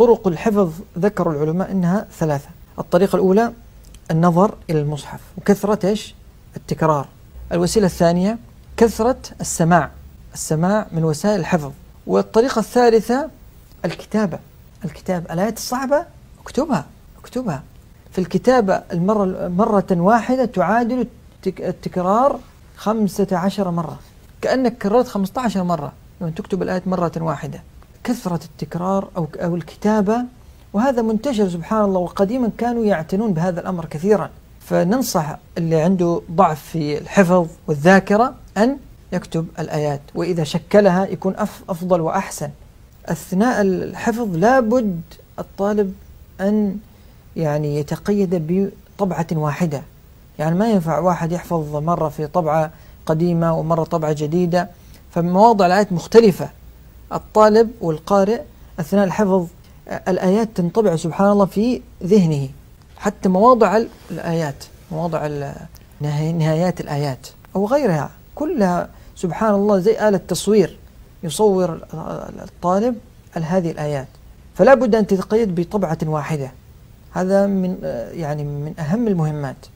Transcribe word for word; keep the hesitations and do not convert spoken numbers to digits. طرق الحفظ ذكر العلماء أنها ثلاثة. الطريقة الأولى النظر إلى المصحف وكثرة إيش؟ التكرار. الوسيلة الثانية كثرة السماع، السماع من وسائل الحفظ. والطريقة الثالثة الكتابة، الكتابة الآيات الصعبة اكتبها اكتبها. في الكتابة المرة مرة واحدة تعادل التكرار خمسة عشر مرة، كأنك كررت خمسة عشر مرة لما تكتب الآيات مرة واحدة. كثرة التكرار أو أو الكتابة، وهذا منتشر سبحان الله، وقديما كانوا يعتنون بهذا الأمر كثيرا. فننصح اللي عنده ضعف في الحفظ والذاكرة أن يكتب الآيات، وإذا شكلها يكون أفضل وأحسن. أثناء الحفظ لابد الطالب أن يعني يتقيد بطبعة واحدة، يعني ما ينفع واحد يحفظ مرة في طبعة قديمة ومرة طبعة جديدة، فمواضع الآيات مختلفة. الطالب والقارئ أثناء الحفظ الآيات تنطبع سبحان الله في ذهنه، حتى مواضع الآيات، مواضع نهايات الآيات أو غيرها كلها سبحان الله زي آلة تصوير، يصور الطالب هذه الآيات. فلا بد أن تتقيد بطبعة واحدة، هذا من يعني من أهم المهمات.